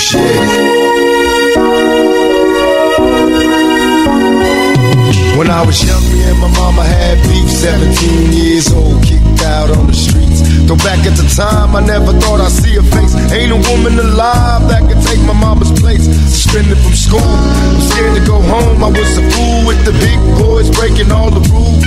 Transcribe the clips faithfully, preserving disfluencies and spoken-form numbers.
shit. When I was young, me and my mama had beef. Seventeen years old, kicked out on the streets. Though back at the time, I never thought I'd see her face. Ain't a woman alive that could take my mama's place. Suspended from school, I'm scared to go home. I was a fool with the big boys, breaking all the rules.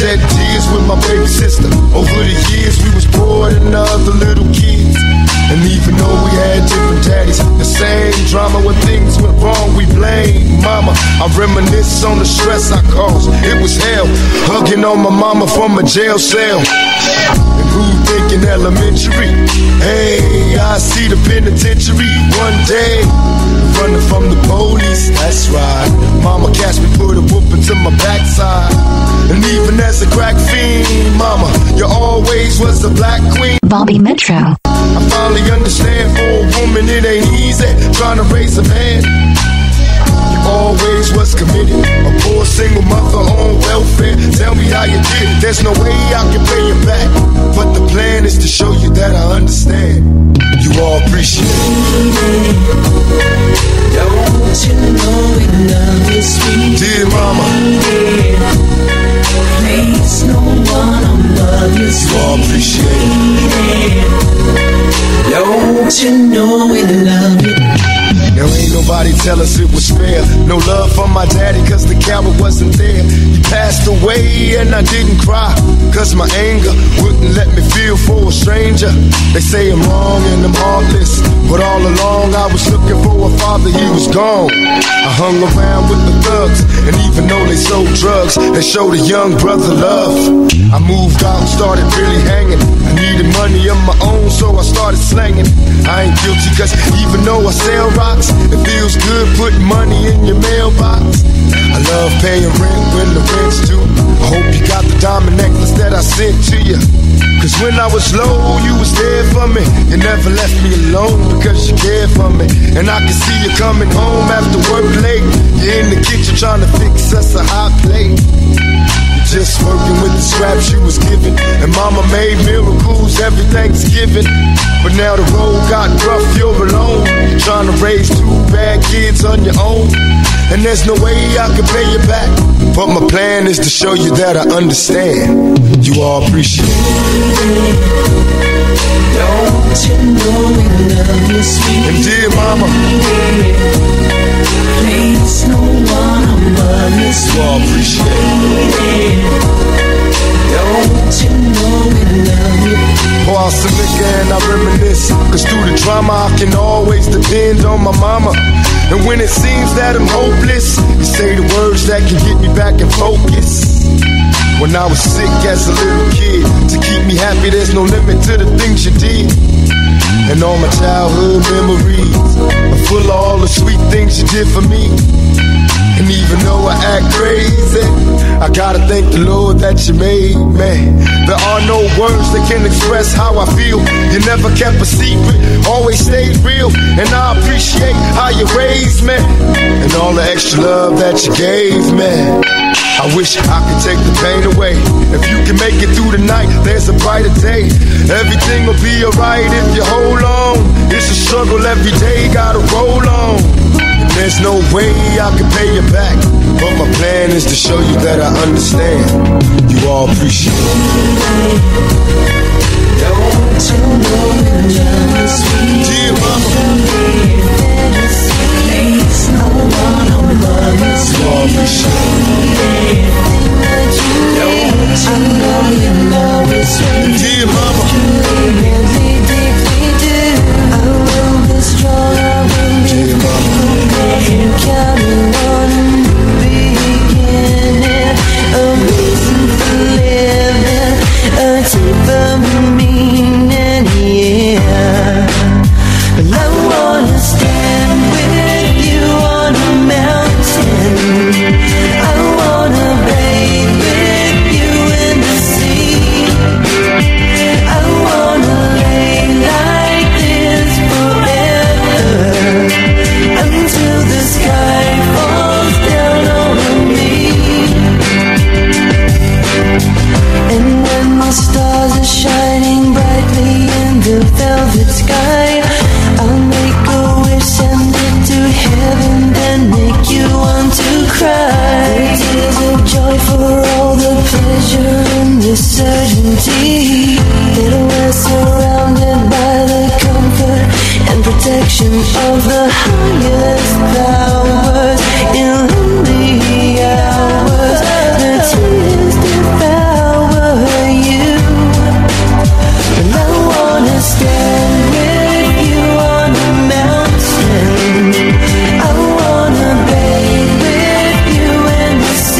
Shed tears with my baby sister. Over the years, we was poor than other little kids. And even though we had different daddies, the same drama. When things went wrong, we blamed mama. I reminisce on the stress I caused. It was hell, hugging on my mama from a jail cell. And who thinking elementary? Hey, I see the penitentiary one day. Running from the police, that's right. Mama catch me, put a whooping to my backside. And even as a crack fiend, mama, you always was a black queen. Bobby Metro. I finally understand, for a woman it ain't easy trying to raise a man. You always was committed. A poor single mother on welfare. Tell me how you did it. There's no way I can pay you back, but the plan is to show you that I understand. You all appreciate it. Don't you know it now is sweet. Dear mama, there's no one on love is you all appreciate it. Don't you know we love it? Now ain't nobody tell us it was fair. No love for my daddy cause the coward wasn't there. He passed away and I didn't cry, cause my anger wouldn't let me feel for a stranger. They say I'm wrong and I'm heartless, but all along I was looking for a father, he was gone. I hung around with the thugs, and even though they sold drugs, they showed a young brother love. I moved out and started really hanging. I needed money of my own, so I started slanging. I ain't guilty cause even though I sell rocks, it feels good putting money in your mailbox. I love paying rent when the rent's due. I hope you got the diamond necklace that I sent to you, cause when I was low, you was there for me. You never left me alone because you cared for me. And I can see you coming home after work late. You're in the kitchen trying to fix us a hot plate. Just working with the scraps she was given. And mama made miracles every Thanksgiving. But now the road got rough, you're alone. You're trying to raise two bad kids on your own. And there's no way I can pay you back, but my plan is to show you that I understand. You all appreciate it. Don't you know we love you sweet. And dear mama, please no one above you sweet. You all appreciate it. Don't you know we love you? Pour out some liquor and I reminisce, cause through the drama I can always depend on my mama. And when it seems that I'm hopeless, you say the words that can get me back in focus. When I was sick as a little kid, to keep me happy there's no limit to the things you did. And all my childhood memories are full of all the sweet things you did for me. And even though I act crazy, I gotta thank the Lord that you made me. There are no words that can express how I feel. You never kept a secret, always stayed real. And I appreciate how you raised me, and all the extra love that you gave me. I wish I could take the pain away. If you can make it through the night, there's a brighter day. Everything will be alright if you hold on. It's a struggle every day, gotta roll on. There's no way I can pay you back, but my plan is to show you that I understand. You all appreciate it. Don't you know that love is sweet. Dear mama, there's no one on love is sweet. You all appreciate it. Don't you know that love is sweet. Dear mama, really deeply do. I will be strong, I will be dear mama. Counting on the beginning, a reason for living, a deeper meaning, yeah. But I wanna stand with you on a mountain. I wanna bathe with you in the sea. empty. It was surrounded by the comfort and protection of the highest powers. In lonely hours, the tears devour you, but I wanna stand with you on the mountain. I wanna bathe with you in the sea.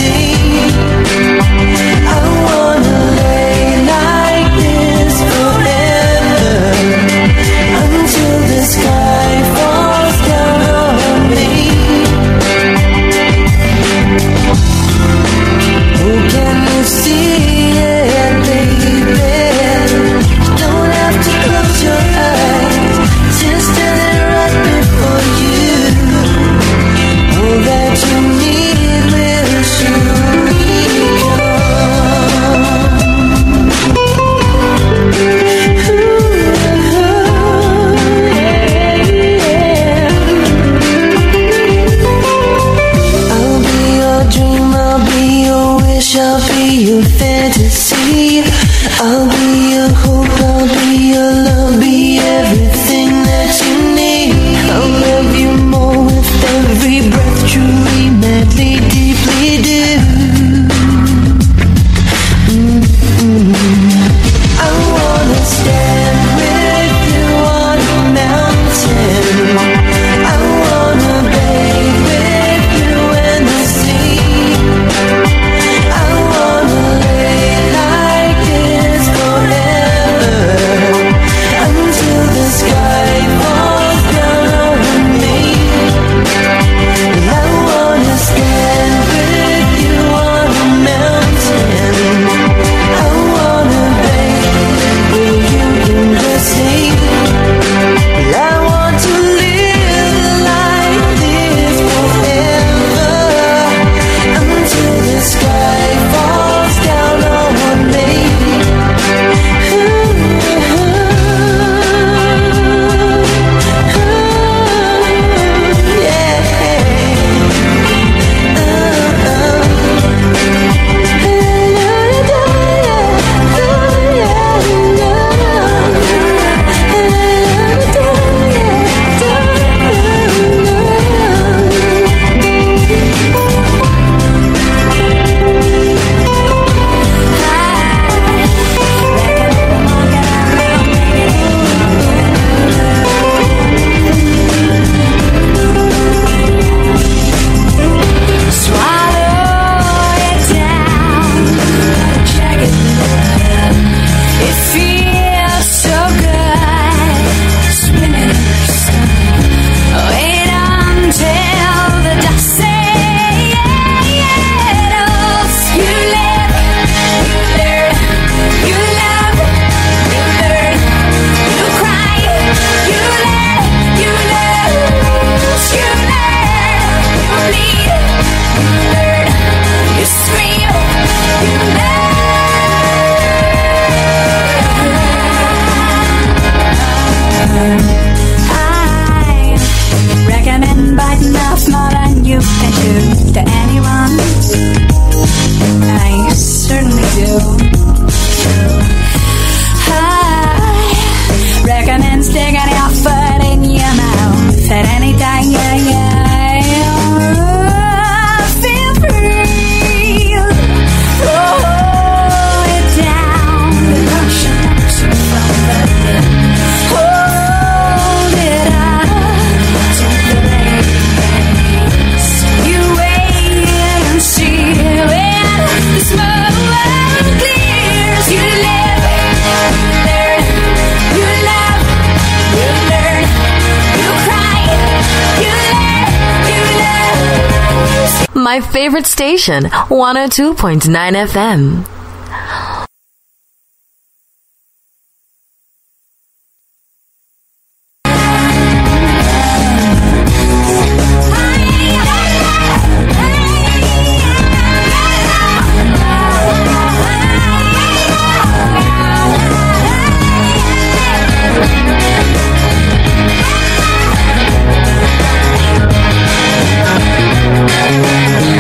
My favorite station, one oh two point nine F M.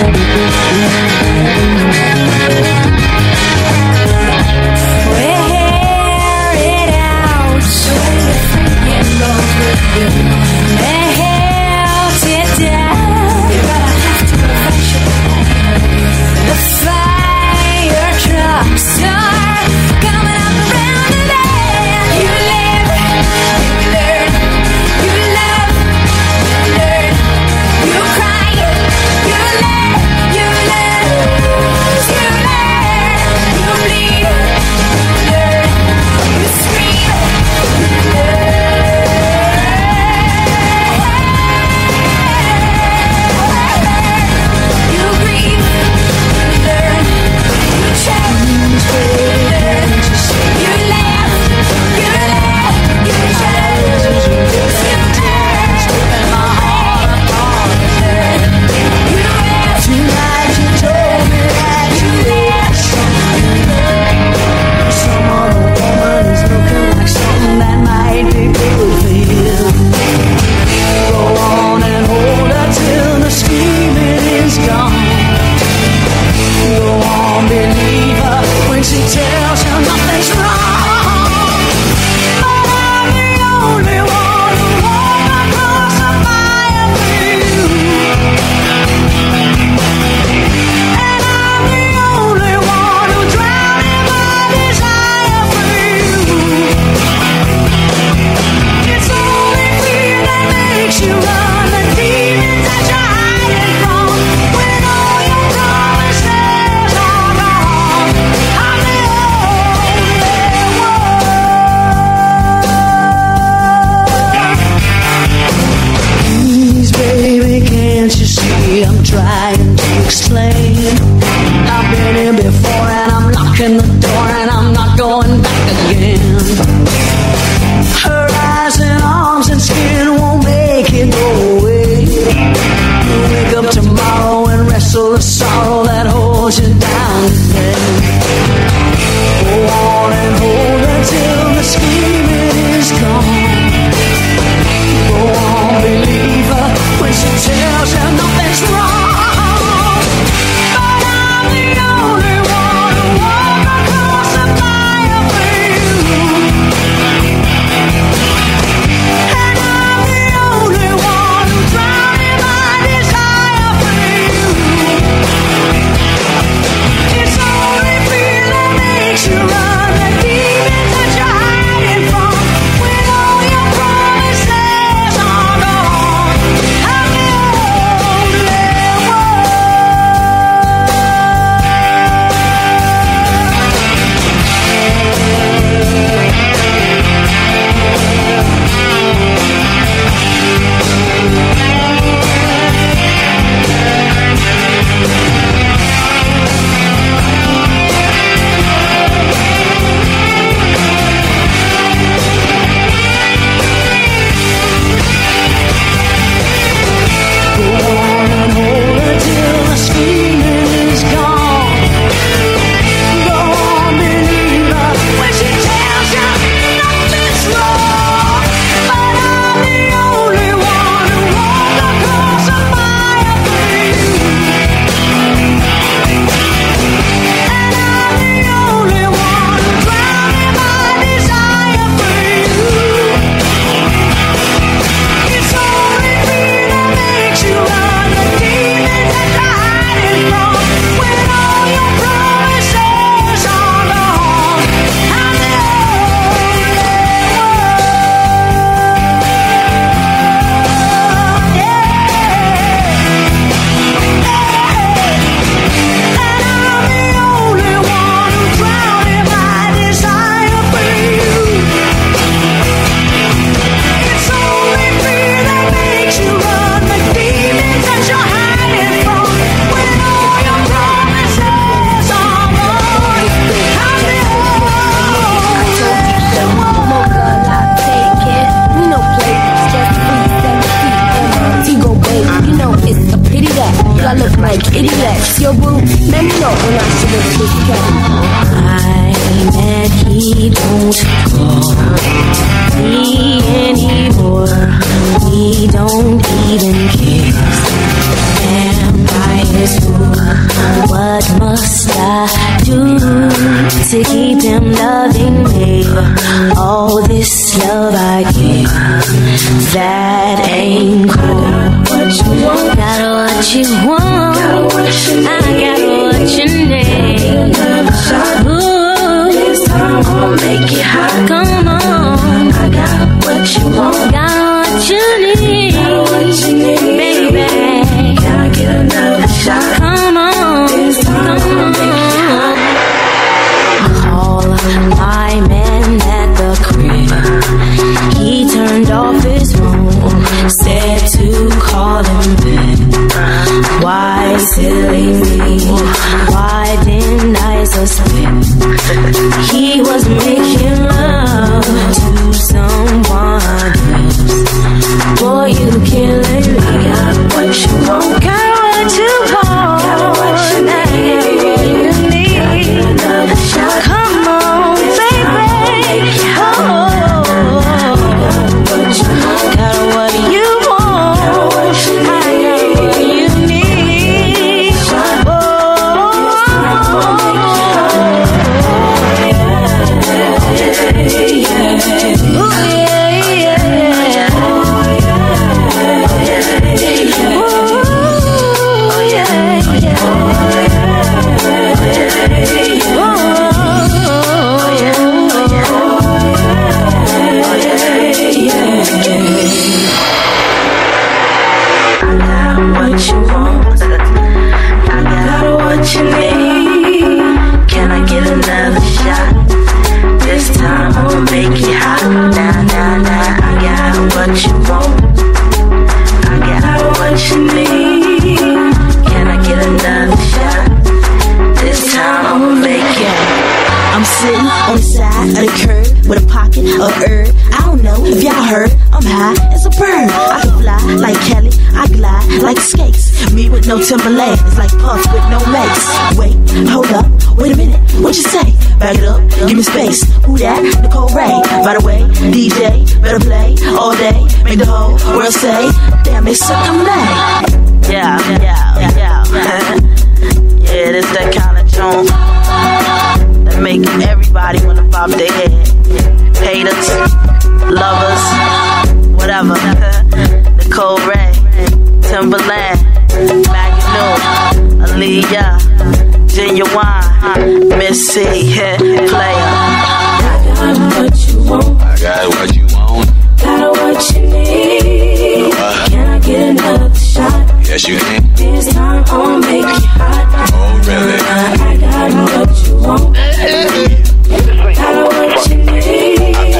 We'll be right back. don't call me anymore. We don't even kiss. Vampires rule. What must I do to keep them loving me? All this love I give, that ain't cool. Got what you want. I got what you need. Ooh. I'll make it hot. Come on, I got what you want, got what you need, got what you need, baby. Can I get another shot? Come on, this time come on. Make it hot. Call my man at the crib. He turned off his phone, said to call him back. Why silly me? Why didn't I suspect? He was making love to someone else. Boy, you killing me. I got what you want. Got what you want. Got what you need. I got another shot. Come on, baby. Oh, got what you want. Got what you need. I got what you need. Oh. No Timberland, it's like puffs with no lace. Wait, hold up, wait a minute, what you say? Back it up, give me space. Who that? Nicole Ray. By the way, D J, better play all day. Make the whole world say, damn, they suck a leg. Yeah, yeah, yeah, yeah. Yeah, this that kind of tune that make everybody wanna pop their head. Haters, lovers, whatever. Nicole Ray, Timberland, Magoo, Aliyah, Ginuwine, Missy, yeah, player. I got what you want. I got what you want. Got what you need. Uh, can I get another shot? Yes, you can. This time I'll make it hot. Oh, really? I got what you want. Got what you need. Can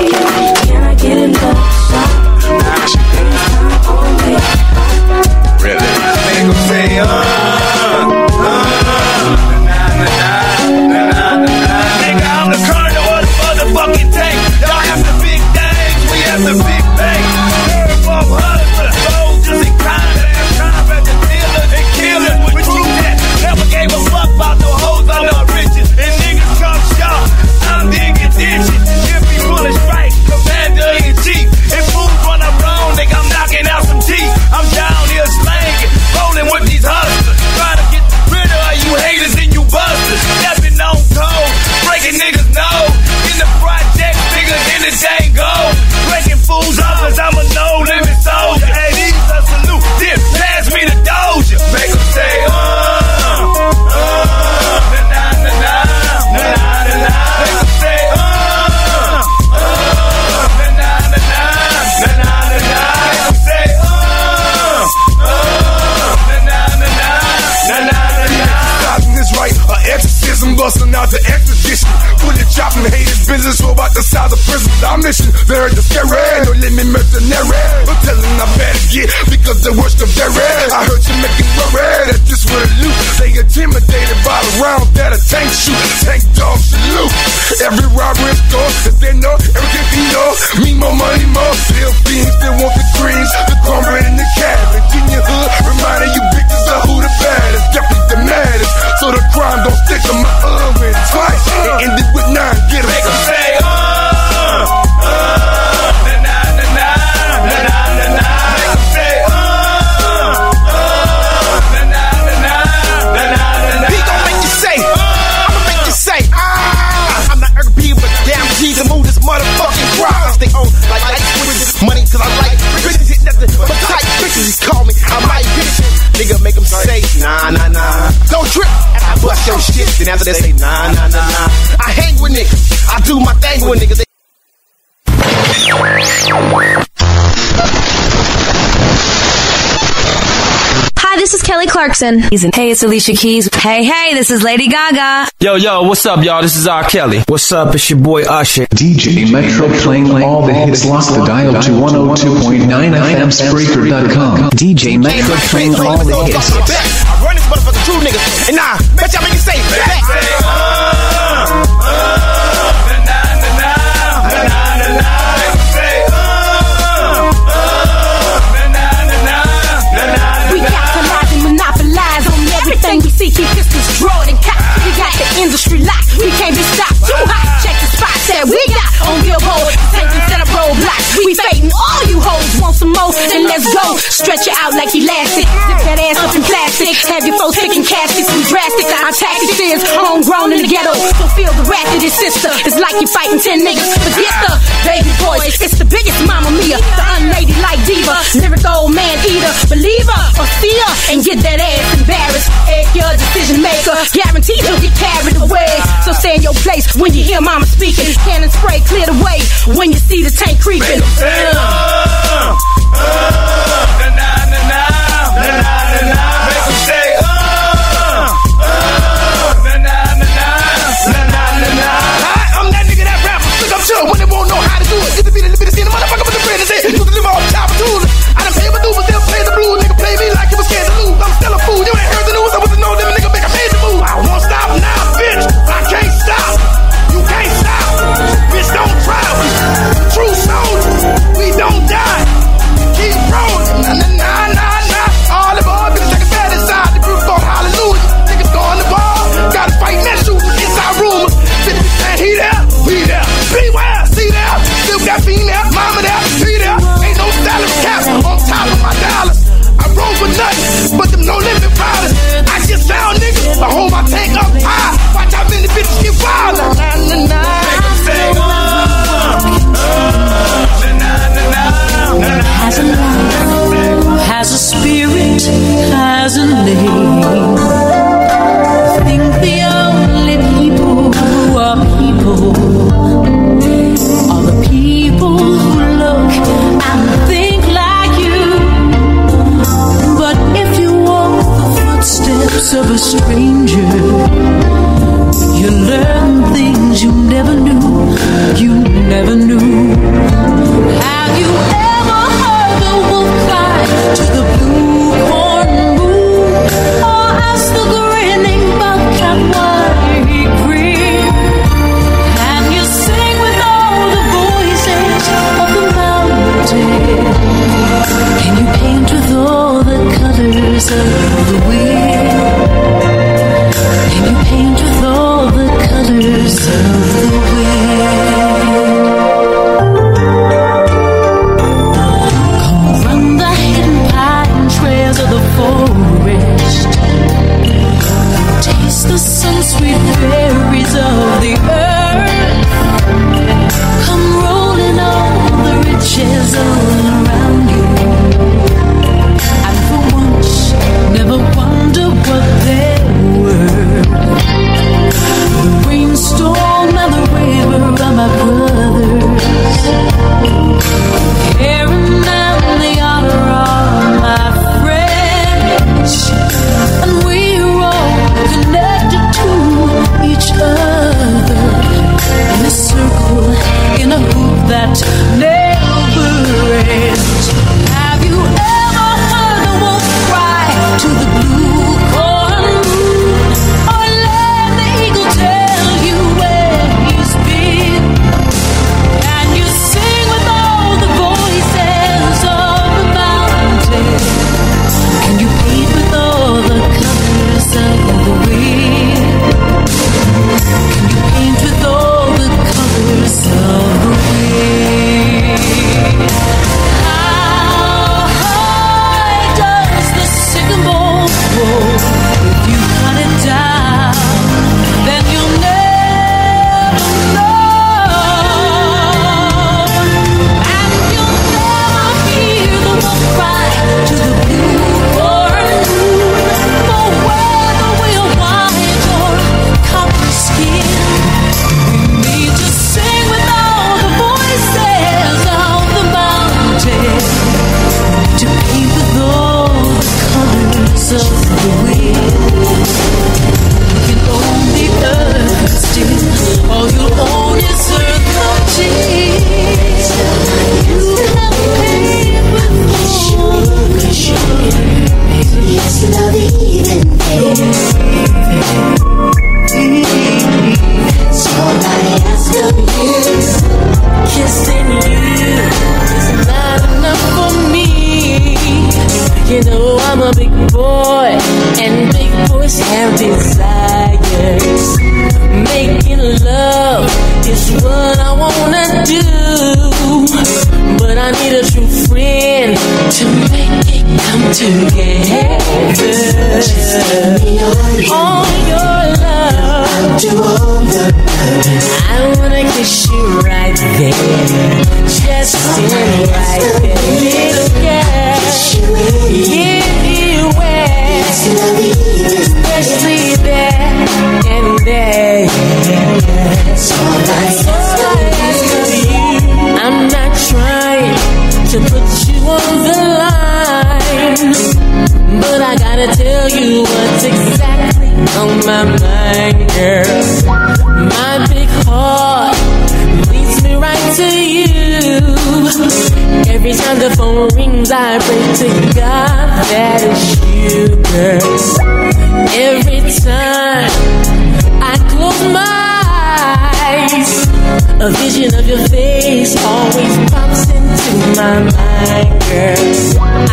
I get another shot? This time I'll make it hot. Really? Make 'em say, uh, uh, na-na-na, na-na-na. Nigga, I'm the colonel of the motherfucking tank. Y'all have the big things, we have the big bank. thirty-four hundred for the soldiers and combat. Combat the dealers and killers with true death. Never gave a fuck about no hoes or no riches. And niggas come short, I'm digging ditches. Give me bullets right, commander in chief. If fools run up wrong, nigga, I'm knocking out some teeth. I'm down here slanging, rolling with these hustlers, trying to get rid of you haters and you busters. Stepping on cold, breaking niggas' nose. In the project, bigger than the Django. Breaking fools' others, I'm a no-limit soldier. Hey, these a salute, dip, pass me the doja. Make them say, uh, uh, na-na-na-na, na-na-na-na. Make them say, uh, uh, na-na-na-na, na-na-na-na. Make them say, uh, uh. Right, an exorcism, busting out the extradition. Fully chopping haters, business, we're about the size of prisons. Our mission, they're the scary, no limit mercenary. I'm telling how bad it get, because they worship their ass. I heard you making worry that this would loot. They intimidated by the round that a tank shoot. Tank dog salute. Every robbery is gone, cause they know everything we know. Me more money, more still fiends, they want the greens, the cornbread and the cabbage. In your hood, reminding you bitches of who the baddest, definitely the maddest. So the crime don't stick to my oven twice. It ended with nine. Get 'em. Make 'em say, oh. niggas. Then after they say nah, nah, nah, nah. I hang with niggas. I do my thing with niggas. Hi, this is Kelly Clarkson. Hey, it's Alicia Keys. Hey, hey, this is Lady Gaga. Yo, yo, what's up, y'all? This is R. Kelly. What's up? It's your boy Usher. D J Metro playing all the hits. Lock the dial to one oh two point nine F M Spreaker dot com. D J Metro playing all the hits. I run this motherfucking true niggas, and nah, bet y'all make it safe. Bet. Keep pistols drawn and cocked. We got the industry locked. We can't be stopped. Too hot. Check the spots that we got on Billboard. Tanking set up roadblocks. We fading all you hoes. Want some more? Then let's go. Stretch it out like elastic. Zip that ass up in plastic. Have your foes picking caskets. We drastic. Our tactics is homegrown in the ghetto. So feel the wrath of your sister. It's like you're fighting ten niggas. Forget the baby boys. It's the biggest Mamma Mia. The unladylike diva. Lyric old man eater. Believe her or see her and get that ass embarrassed. Egg your decision maker, guaranteed you'll get carried away. So stay in your place when you hear mama speaking. Cannon spray, clear the way when you see the tank creeping. I'm that nigga that rapper, look I'm sure when they won't know how to do it. Get the beat, let me see the motherfucker with the bread is it. You can live all top tools. I done pay my dues, but they'll play the blues. Nigga play me like you was scared to lose. I'm still a fool, you ain't heard the news. I wasn't known them nigga make a made the move. I won't stop now, bitch. I can't stop. You can't stop. Bitch, don't try. True soldiers, we don't die. Keep rolling. Nah, nah, nah, nah, nah. All of our bitches take a bad inside. The group called Hallelujah. Niggas go on the ball. Gotta fight and shoot. It's our rumors. fifty percent he there, we there. Beware, see there. Still got fiend there, mama there, be there. Ain't no salary cap on top of my dollars. I roll with nothing, but them no limit violence. I just found niggas, I hold my tank up high. Watch how many bitches get wild. Nah, nah, nah, nah. Make them say, oh, oh, nah, nah, nah, nah, nah. Has a name, has a spirit, has a name. I think the only people who are people are the people who look and think. Of a stranger, you learn things you never knew, you never knew. Have you ever heard the wolf cry to the blue corn moon, or ask the grinning bobcat why he grinned? Can you sing with all the voices of the mountain? Can you paint with all the colors of the wind? You paint with all the colors of the wind. Come from the hidden pine trails of the forest. Taste the sun, sweet berries of the earth. Come rolling all the riches all around you. And for once, what I wanna do, but I need a true friend to make it come together. Just give me all your love. I'll do all the others. I wanna kiss you right there, just stand right there, little girl. Give you especially there and there. So I'm not trying to put you on the line, but I gotta tell you what's exactly on my mind, girl. My big heart leads me right to you. Every time the phone rings, I pray to God that it's you, girl. Every time I close my eyes, a vision of your face always pops into my mind, girl.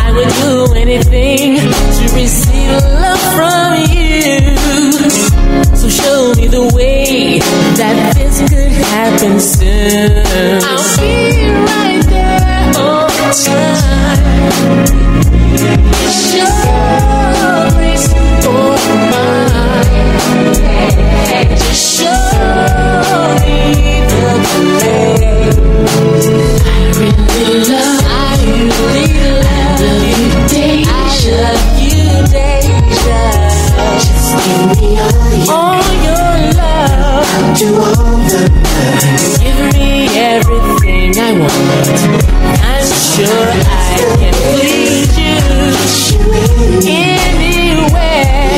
I would do anything to receive love from you. So show me the way that this could happen soon. I'll be right there. Time. It's your grace for mine. Just show me the way. I really love, I really love you, Deja. I love you, Deja. Just give me all, all your love. I'll do all the things. Give me everything I want. I'm sure I can please you anywhere.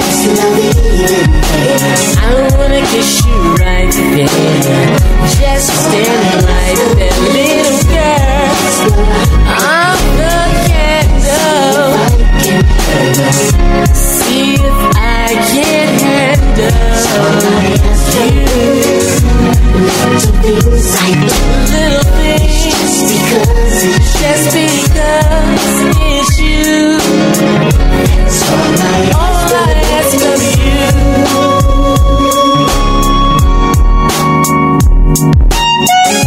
I wanna kiss you right there, just stand right there, little girl. I'm the candle. See if I can handle you. Little things. Just because, just because it's you. So I all I ask of you. Yeah.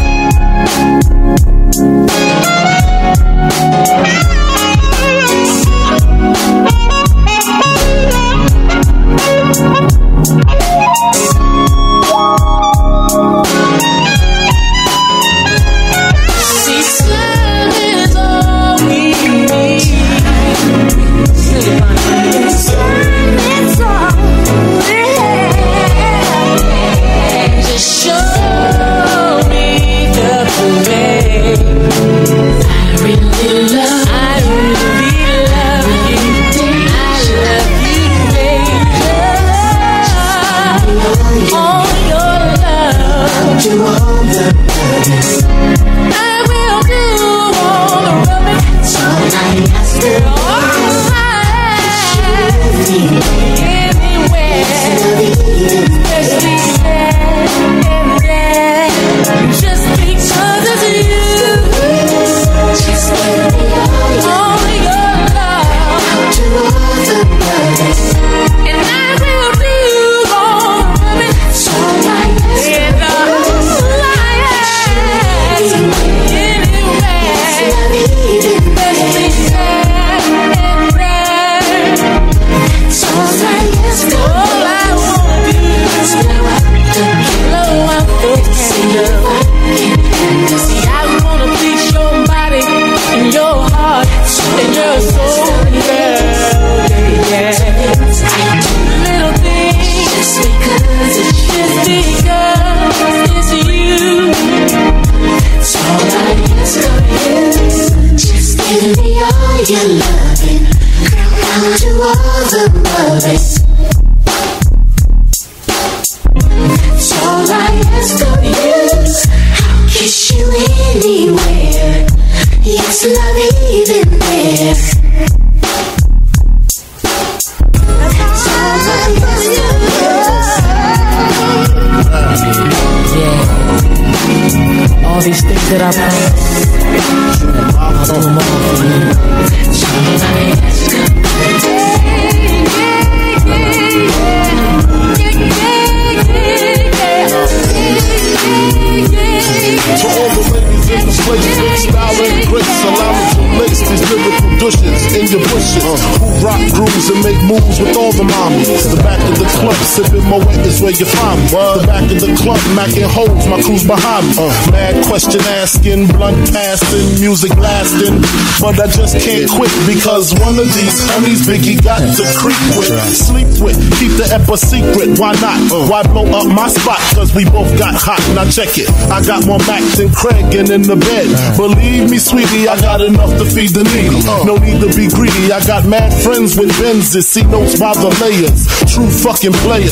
the bushes, who rock grooves and make moves with all the mommies. The back of the club, sipping my wet is where you find me. The back of the club, macking hoes, my crew's behind me. Mad question asking, blunt passing, music lasting, but I just can't quit because one of these homies Biggie got to creep with, sleep with, keep the ep a secret. Why not? Why blow up my spot? Cause we both got hot. Now check it, I got more Mac than Craig and in the bed. Believe me, sweetie, I got enough to feed the needy. No need to be greedy. I got mad friends with Benzes, see notes by the layers. True fucking players.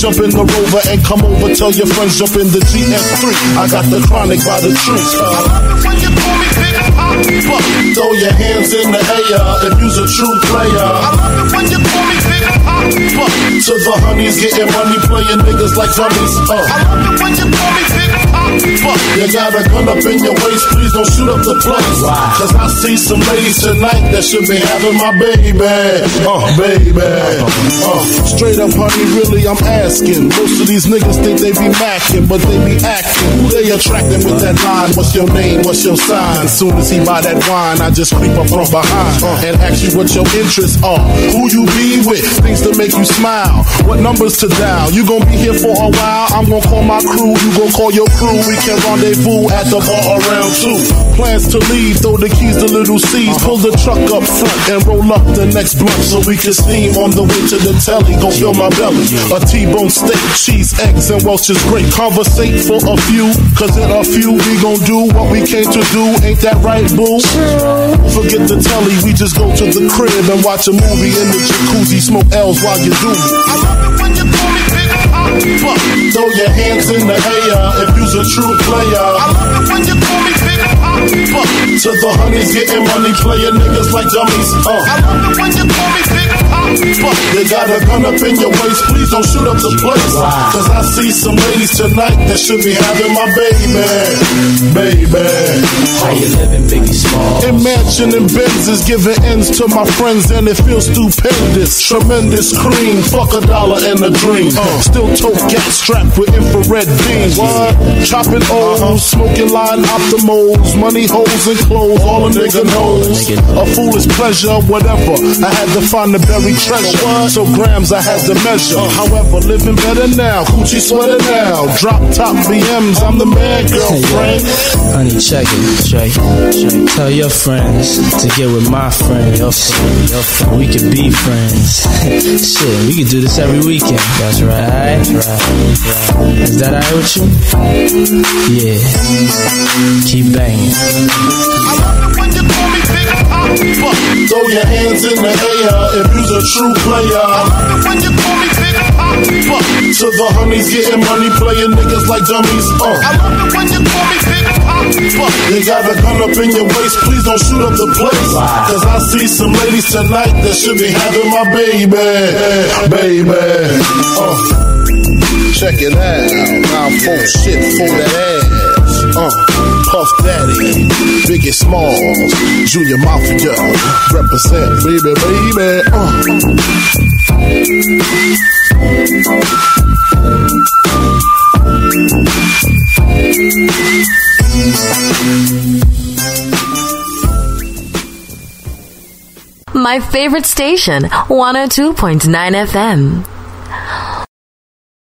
Jump in the Rover and come over. Tell your friends jump in the G S three. I got the chronic by the truth. I love it when you call me big pop. Throw your hands in the air if you's a true player. I love it when you call me big pop. To the honeys getting money, playing niggas like dummies. Uh. I love it when you call me big pop. You got a gun up in your waist, please don't shoot up the place. Wow. Cause I see some ladies tonight that should be having my baby. Uh, baby. Uh, straight up, honey, really, I'm asking. Most of these niggas think they be macking, but they be acting. Who they attracting with that line? What's your name? What's your sign? As soon as he buy that wine, I just creep up from behind uh, and ask you what your interests are. Who you be with? Things to make you smile. What numbers to dial? You gon' be here for a while. I'm gon' call my crew. You gon' call your crew. We can rendezvous at the bar around two. Plans to leave. Throw the keys to little C's. Pull the truck up front and roll up the next blunt so we can steam on the way to the telly. Gon' fill my belly. A T-bone steak, cheese, eggs, and Welch's grape. Conversate for a few, cause in a few we gon' do what we came to do. Ain't that right, boo? Forget the telly, we just go to the crib and watch a movie in the jacuzzi. Smoke L's while you do it. I love it when you call me big pop. Throw your hands in the air if you's a true player. I love it when you call me big pop. To the honeys getting money, playin' niggas like dummies. Uh. I love it when you call me big pop. You got a gun up in your waist, please don't shoot up the place. Wow. Cause I see some ladies tonight that should be having my baby. Baby. How you living, Biggie Smalls? Imagine and Benzes giving ends to my friends and it feels stupendous. Tremendous cream, fuck a dollar and a dream. Uh. Still tote gas strapped with infrared beams. What? Chopping O's, smoking line optimals, money holes and clothes, all a nigga knows. A foolish pleasure, whatever. I had to find the buried treasure, so grams I had to measure. However, living better now, coochie sweater now. Drop top B Ms, I'm the man, girlfriend. Hey, honey, check it, check, check. Tell your friends to get with my friend, your friend, your friend. We could be friends. Shit, we could do this every weekend. That's right, right, right. Is that alright with you? Yeah. Keep banging. I love it when you call me big pop. Throw your hands in the air if you's a true player. I love it when you call me big pop. To the honeys getting money, playing niggas like dummies. Uh. I love it when you call me big pop. You got a gun up in your waist, please don't shoot up the place. Cause I see some ladies tonight that should be having my baby, baby. Uh. Check it out, I'm full shit for that ass. Uh. Puff Daddy, Biggie Smalls, Junior Mafia, represent baby, baby. Uh. My favorite station, one oh two point nine F M.